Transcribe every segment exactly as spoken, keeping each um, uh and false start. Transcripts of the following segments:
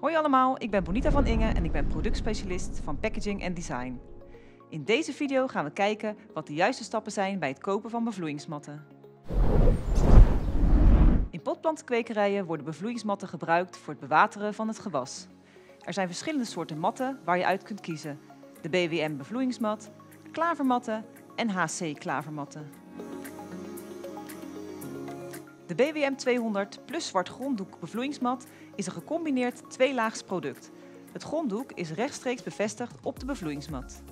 Hoi allemaal, ik ben Bonita van Inge en ik ben productspecialist van Packaging and Design. In deze video gaan we kijken wat de juiste stappen zijn bij het kopen van bevloeiingsmatten. In potplantkwekerijen worden bevloeiingsmatten gebruikt voor het bewateren van het gewas. Er zijn verschillende soorten matten waar je uit kunt kiezen. De B W M bevloeiingsmat, klavermatten en H C klavermatten. De B W M tweehonderd Plus Zwart Gronddoek Bevloeiingsmat is een gecombineerd tweelaags product. Het gronddoek is rechtstreeks bevestigd op de bevloeiingsmat.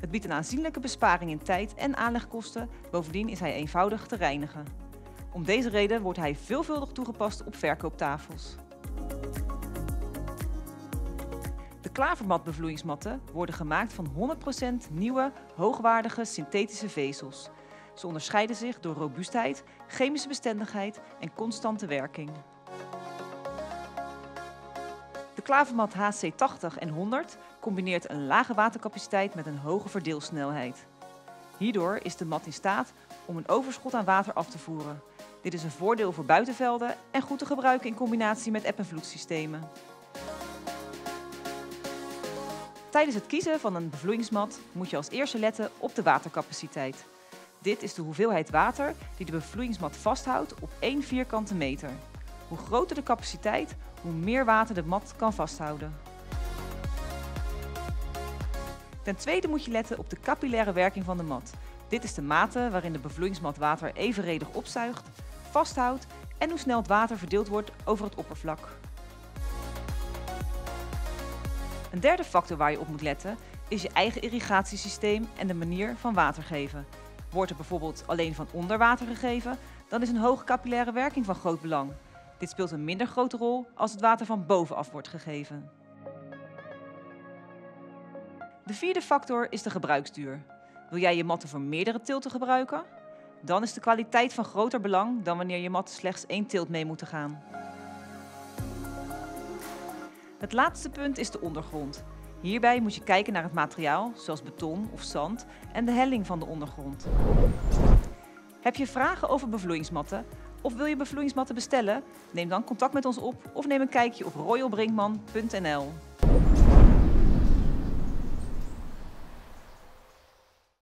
Het biedt een aanzienlijke besparing in tijd en aanlegkosten, bovendien is hij eenvoudig te reinigen. Om deze reden wordt hij veelvuldig toegepast op verkooptafels. De klavermat bevloeiingsmatten worden gemaakt van honderd procent nieuwe, hoogwaardige synthetische vezels. Ze onderscheiden zich door robuustheid, chemische bestendigheid en constante werking. De klavermat H C tachtig en honderd combineert een lage watercapaciteit met een hoge verdeelsnelheid. Hierdoor is de mat in staat om een overschot aan water af te voeren. Dit is een voordeel voor buitenvelden en goed te gebruiken in combinatie met eb- en vloedsystemen. Tijdens het kiezen van een bevloeiingsmat moet je als eerste letten op de watercapaciteit. Dit is de hoeveelheid water die de bevloeiingsmat vasthoudt op één vierkante meter. Hoe groter de capaciteit, hoe meer water de mat kan vasthouden. Ten tweede moet je letten op de capillaire werking van de mat. Dit is de mate waarin de bevloeiingsmat water evenredig opzuigt, vasthoudt en hoe snel het water verdeeld wordt over het oppervlak. Een derde factor waar je op moet letten is je eigen irrigatiesysteem en de manier van water geven. Wordt er bijvoorbeeld alleen van onder water gegeven, dan is een hoge capillaire werking van groot belang. Dit speelt een minder grote rol als het water van bovenaf wordt gegeven. De vierde factor is de gebruiksduur. Wil jij je matten voor meerdere tilten gebruiken? Dan is de kwaliteit van groter belang dan wanneer je matten slechts één tilt mee moeten gaan. Het laatste punt is de ondergrond. Hierbij moet je kijken naar het materiaal, zoals beton of zand, en de helling van de ondergrond. Heb je vragen over bevloeiingsmatten of wil je bevloeiingsmatten bestellen? Neem dan contact met ons op of neem een kijkje op royal brinkman punt n l.